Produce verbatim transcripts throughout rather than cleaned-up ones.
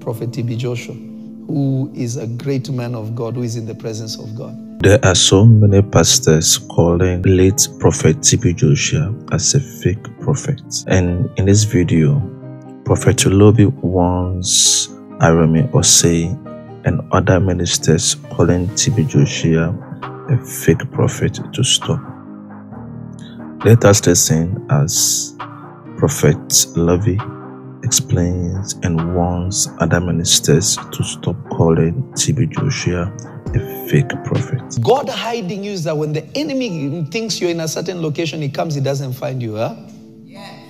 Prophet T B Joshua, who is a great man of God, who is in the presence of God. There are so many pastors calling late Prophet T B Joshua as a fake prophet. And in this video, Prophet Lovy warns Arame Osei and other ministers calling T B Joshua a fake prophet to stop. Let us listen as Prophet Lovy explains and warns other ministers to stop calling T B Joshua a fake prophet. God hiding you is that when the enemy thinks you're in a certain location, he comes, he doesn't find you. Huh? Yeah.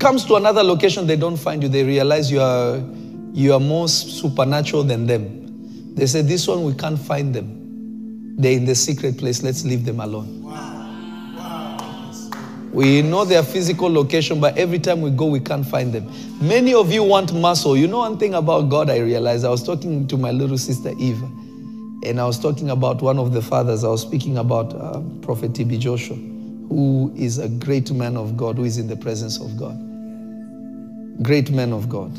Comes to another location, they don't find you. They realize you are, you are more supernatural than them. They say, this one, we can't find them. They're in the secret place. Let's leave them alone. Wow. We know their physical location, but every time we go, we can't find them. Many of you want muscle. You know one thing about God I realized? I was talking to my little sister Eva, and I was talking about one of the fathers. I was speaking about uh, Prophet T B Joshua, who is a great man of God, who is in the presence of God. Great man of God.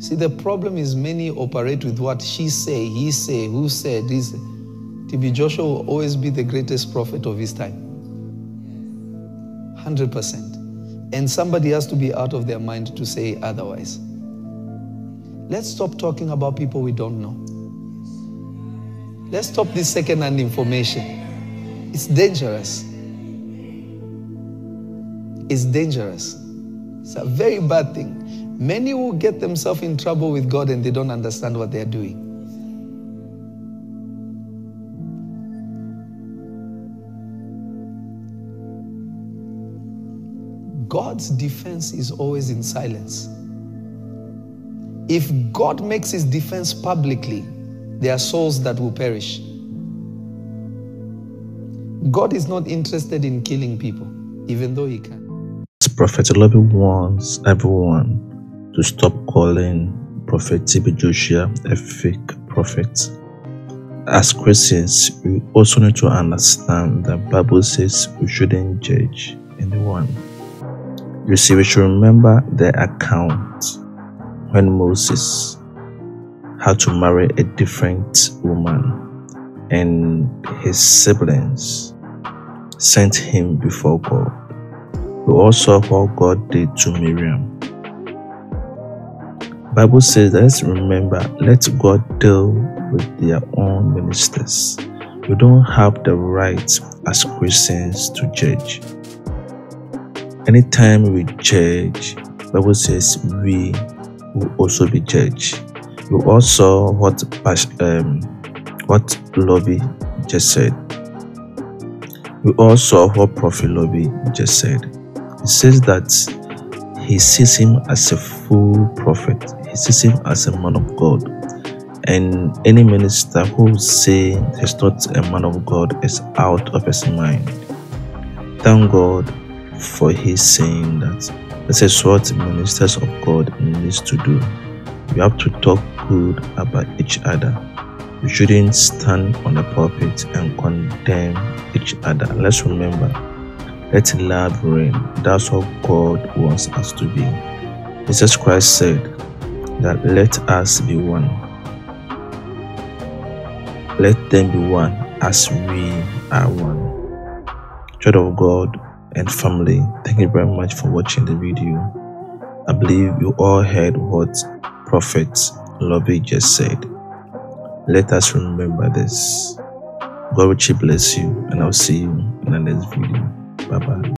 See, the problem is many operate with what she say, he say, who said, he said. T B Joshua will always be the greatest prophet of his time. one hundred percent. And somebody has to be out of their mind to say otherwise. Let's stop talking about people we don't know. Let's stop this second-hand information. It's dangerous. It's dangerous. It's a very bad thing. Many will get themselves in trouble with God and they don't understand what they are doing. God's defense is always in silence. If God makes his defense publicly, there are souls that will perish. God is not interested in killing people, even though he can. Prophet Lovy warns everyone to stop calling Prophet T B Joshua a fake prophet. As Christians, we also need to understand that the Bible says we shouldn't judge anyone. You see, we should remember the account when Moses had to marry a different woman and his siblings sent him before God. We also saw what God did to Miriam. The Bible says, let's remember, let God deal with their own ministers. We don't have the right as Christians to judge. Anytime we judge, the Bible says we will also be judged. We also what um, what Lovy just said. We also what Prophet Lovy just said. He says that he sees him as a full prophet. He sees him as a man of God. And any minister who says he's not a man of God is out of his mind. Thank God for his saying that. This is what ministers of God needs to do. We have to talk good about each other. We shouldn't stand on the pulpit and condemn each other. Let's remember, let love reign. That's what God wants us to be. Jesus Christ said that let us be one. Let them be one as we are one. Child of God and family, thank you very much for watching the video. I believe you all heard what Prophet Lovy just said. Let us remember this. God richly bless you, and I'll see you in the next video. Bye bye.